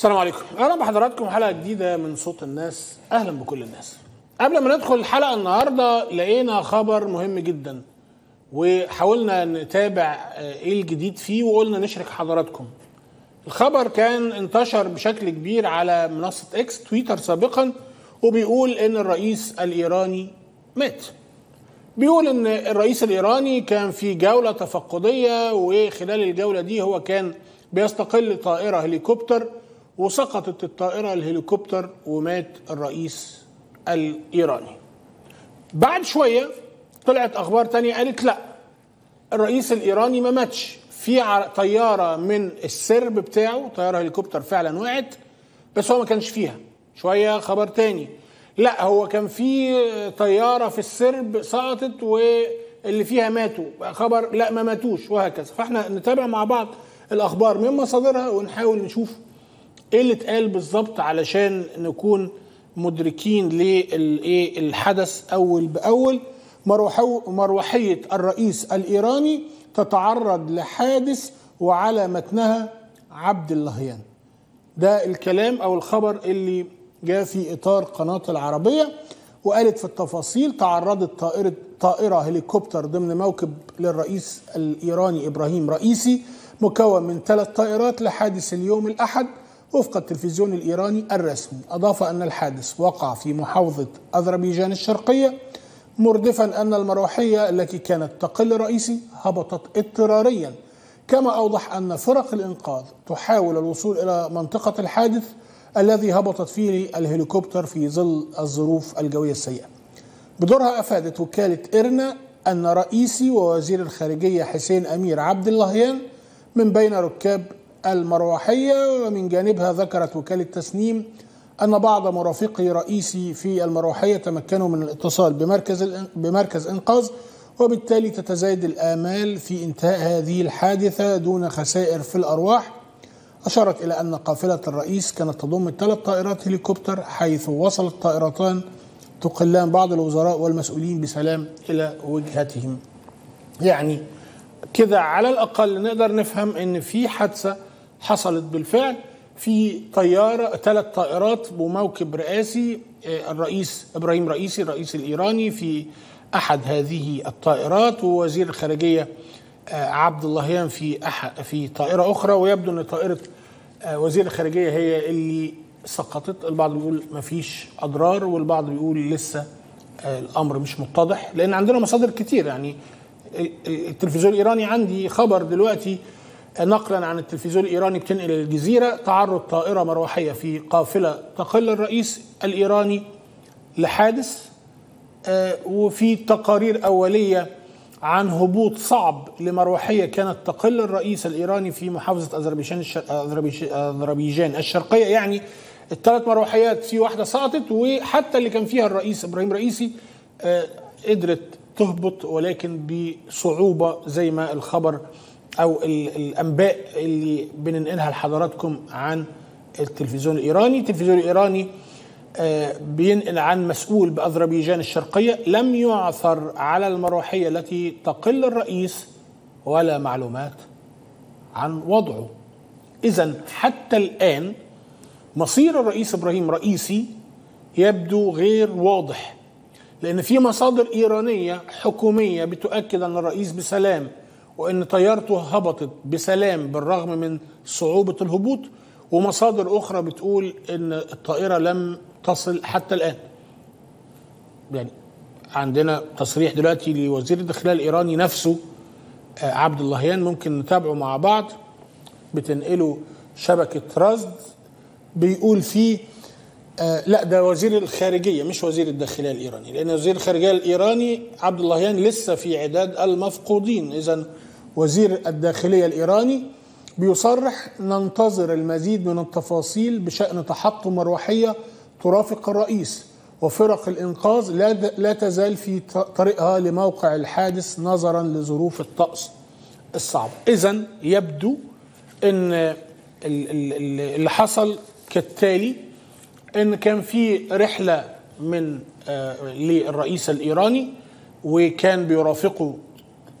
السلام عليكم، اهلا بحضراتكم حلقه جديده من صوت الناس. اهلا بكل الناس. قبل ما ندخل الحلقه النهارده لقينا خبر مهم جدا وحاولنا نتابع ايه الجديد فيه وقلنا نشرك حضراتكم. الخبر كان انتشر بشكل كبير على منصه اكس تويتر سابقا وبيقول ان الرئيس الايراني مات. بيقول ان الرئيس الايراني كان في جوله تفقديه وخلال الجوله دي هو كان بيستقل طائره هليكوبتر وسقطت الطائره الهليكوبتر ومات الرئيس الايراني. بعد شويه طلعت اخبار تانية قالت لا الرئيس الايراني ما ماتش، في طياره من السرب بتاعه طياره هليكوبتر فعلا وقعت بس هو ما كانش فيها. شويه خبر تاني لا هو كان في طياره في السرب سقطت واللي فيها ماتوا، خبر لا ما ماتوش، وهكذا. فاحنا نتابع مع بعض الاخبار من مصادرها ونحاول نشوف ايه اللي اتقال بالظبط علشان نكون مدركين للايه الحدث اول باول. مروحيه الرئيس الايراني تتعرض لحادث وعلى متنها عبد اللهيان. ده الكلام او الخبر اللي جاء في اطار قناه العربيه، وقالت في التفاصيل تعرضت طائره هليكوبتر ضمن موكب للرئيس الايراني ابراهيم رئيسي مكون من 3 طائرات لحادث اليوم الاحد وفق التلفزيون الإيراني الرسمي. أضاف أن الحادث وقع في محافظة أذربيجان الشرقية، مردفا أن المروحية التي كانت تقل رئيسي هبطت اضطراريا، كما أوضح أن فرق الإنقاذ تحاول الوصول إلى منطقة الحادث الذي هبطت فيه الهليكوبتر في ظل الظروف الجوية السيئة. بدورها أفادت وكالة إرنا أن رئيسي ووزير الخارجية حسين امير عبد اللهيان من بين ركاب المروحية. ومن جانبها ذكرت وكالة تسنيم أن بعض مرافقي رئيسي في المروحية تمكنوا من الاتصال بمركز إنقاذ، وبالتالي تتزايد الآمال في انتهاء هذه الحادثة دون خسائر في الأرواح. أشارت إلى أن قافلة الرئيس كانت تضم 3 طائرات هليكوبتر، حيث وصلت طائرتان تقلان بعض الوزراء والمسؤولين بسلام إلى وجهتهم. يعني كده على الأقل نقدر نفهم إن في حادثة حصلت بالفعل، في طيارة 3 طائرات بموكب رئاسي. الرئيس إبراهيم رئيسي الرئيس الإيراني في أحد هذه الطائرات، ووزير الخارجية عبد اللهيان في طائرة أخرى، ويبدو أن طائرة وزير الخارجية هي اللي سقطت. البعض بيقول مفيش أضرار والبعض بيقول لسه الأمر مش متضح، لأن عندنا مصادر كتير. يعني التلفزيون الإيراني عندي خبر دلوقتي نقلا عن التلفزيون الإيراني بتنقل الجزيرة، تعرض طائرة مروحية في قافلة تقل الرئيس الإيراني لحادث، وفي تقارير أولية عن هبوط صعب لمروحية كانت تقل الرئيس الإيراني في محافظة أذربيجان الشرقية. يعني ال3 مروحيات في واحدة سقطت، وحتى اللي كان فيها الرئيس إبراهيم رئيسي قدرت تهبط ولكن بصعوبة زي ما الخبر أو الأنباء اللي بننقلها لحضراتكم عن التلفزيون الإيراني. التلفزيون الإيراني بينقل عن مسؤول بأذربيجان الشرقية لم يعثر على المروحية التي تقل الرئيس ولا معلومات عن وضعه. إذن حتى الآن مصير الرئيس إبراهيم رئيسي يبدو غير واضح، لأن في مصادر إيرانية حكومية بتؤكد أن الرئيس بسلام وأن طيارته هبطت بسلام بالرغم من صعوبة الهبوط، ومصادر أخرى بتقول أن الطائرة لم تصل حتى الآن. يعني عندنا تصريح دلوقتي لوزير الداخلية الإيراني نفسه عبد اللهيان، ممكن نتابعه مع بعض، بتنقله شبكة رصد، بيقول فيه لا ده وزير الخارجية مش وزير الداخلية الإيراني، لأن وزير الخارجية الإيراني عبد اللهيان لسه في عداد المفقودين. إذن وزير الداخلية الإيراني بيصرح ننتظر المزيد من التفاصيل بشأن تحطم مروحية ترافق الرئيس، وفرق الإنقاذ لا تزال في طريقها لموقع الحادث نظرا لظروف الطقس الصعب. إذن يبدو أن اللي حصل كالتالي، إن كان في رحلة من للرئيس الإيراني وكان بيرافقه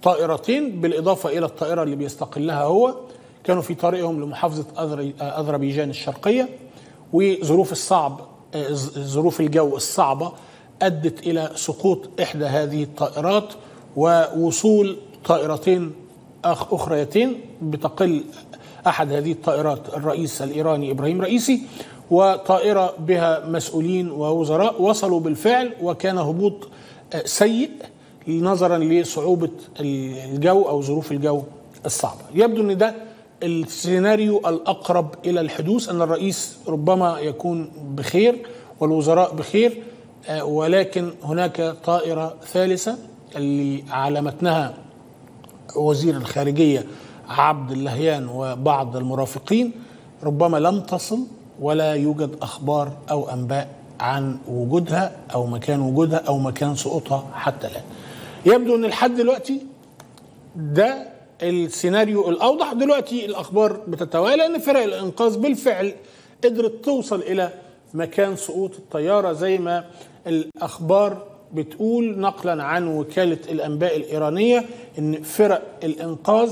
طائرتين بالإضافة إلى الطائرة اللي بيستقلها هو، كانوا في طريقهم لمحافظة أذربيجان الشرقية، وظروف ظروف الجو الصعبة أدت إلى سقوط إحدى هذه الطائرات ووصول طائرتين أخريتين بتقل أحد هذه الطائرات الرئيس الإيراني إبراهيم رئيسي، وطائرة بها مسؤولين ووزراء. وصلوا بالفعل وكان هبوط سيء نظرا لصعوبة الجو أو ظروف الجو الصعبة. يبدو أن ده السيناريو الأقرب إلى الحدوث، أن الرئيس ربما يكون بخير والوزراء بخير، ولكن هناك طائرة ثالثة اللي على متنها وزير الخارجية عبد اللهيان وبعض المرافقين ربما لم تصل، ولا يوجد أخبار أو أنباء عن وجودها أو مكان وجودها أو مكان سقوطها حتى الآن. يبدو أن لحد دلوقتي ده السيناريو الأوضح. دلوقتي الأخبار بتتوالى أن فرق الإنقاذ بالفعل قدرت توصل إلى مكان سقوط الطيارة زي ما الأخبار بتقول، نقلا عن وكالة الأنباء الإيرانية أن فرق الإنقاذ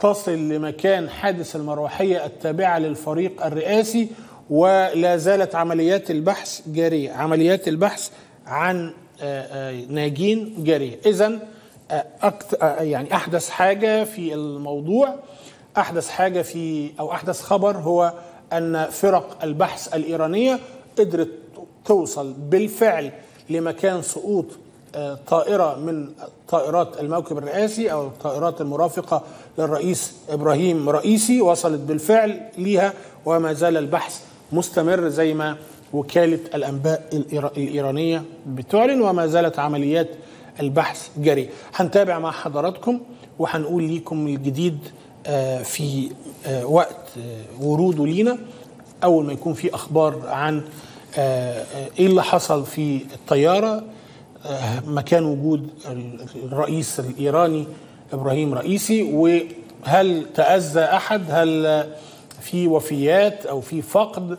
تصل لمكان حادث المروحية التابعة للفريق الرئاسي، ولا زالت عمليات البحث جارية، عمليات البحث عن ناجين جارية. إذن يعني أحدث حاجة في الموضوع، أحدث حاجة في أو أحدث خبر هو أن فرق البحث الإيرانية قدرت توصل بالفعل لمكان سقوط طائرة من طائرات الموكب الرئاسي أو الطائرات المرافقة للرئيس إبراهيم رئيسي، وصلت بالفعل ليها، وما زال البحث مستمر زي ما وكالة الأنباء الإيرانية بتعلن، وما زالت عمليات البحث جارية. هنتابع مع حضراتكم وهنقول لكم الجديد في وقت وروده لينا أول ما يكون في أخبار عن إيه اللي حصل في الطيارة، مكان وجود الرئيس الإيراني إبراهيم رئيسي، وهل تأذى أحد، هل في وفيات أو في فقد.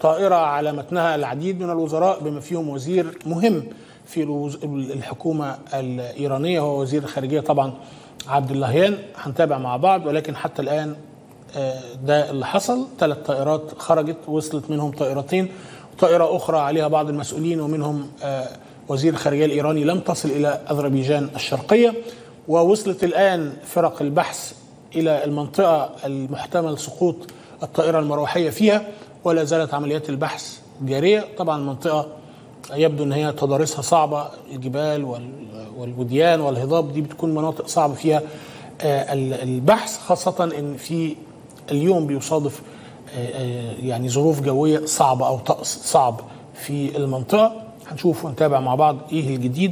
طائرة على متنها العديد من الوزراء بما فيهم وزير مهم في الحكومة الإيرانية هو وزير الخارجية طبعا عبد اللهيان. هنتابع مع بعض، ولكن حتى الآن ده اللي حصل. 3 طائرات خرجت، وصلت منهم طائرتين، طائرة أخرى عليها بعض المسؤولين ومنهم وزير الخارجية الإيراني لم تصل إلى أذربيجان الشرقية. ووصلت الآن فرق البحث إلى المنطقة المحتمل سقوط الطائرة المروحية فيها، ولا زالت عمليات البحث جارية. طبعا منطقة يبدو أن هي تضاريسها صعبة، الجبال والوديان والهضاب دي بتكون مناطق صعبة فيها البحث، خاصة أن في اليوم بيصادف يعني ظروف جوية صعبة أو طقس صعب في المنطقة. هنشوف ونتابع مع بعض إيه الجديد